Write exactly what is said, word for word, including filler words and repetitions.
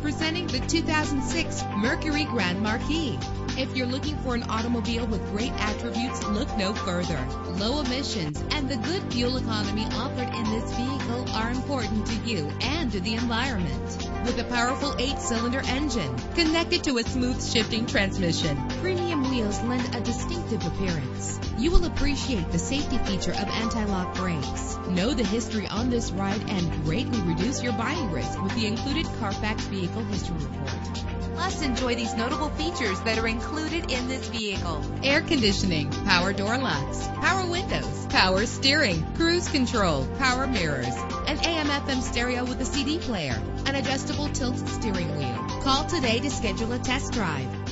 Presenting the two thousand six Mercury Grand Marquis. If you're looking for an automobile with great attributes, look no further. Low emissions and the good fuel economy offered in this vehicle are important to you and to the environment. With a powerful eight-cylinder engine connected to a smooth shifting transmission, premium wheels lend a distinctive appearance. You will appreciate the safety feature of anti-lock brakes. Know the history on this ride and greatly reduce your buying risk with the included Carfax Vehicle History Report. Plus, enjoy these notable features that are included in this vehicle: air conditioning, power door locks, power windows, power steering, cruise control, power mirrors, an A M F M stereo with a C D player, an adjustable tilt steering wheel. Call today to schedule a test drive.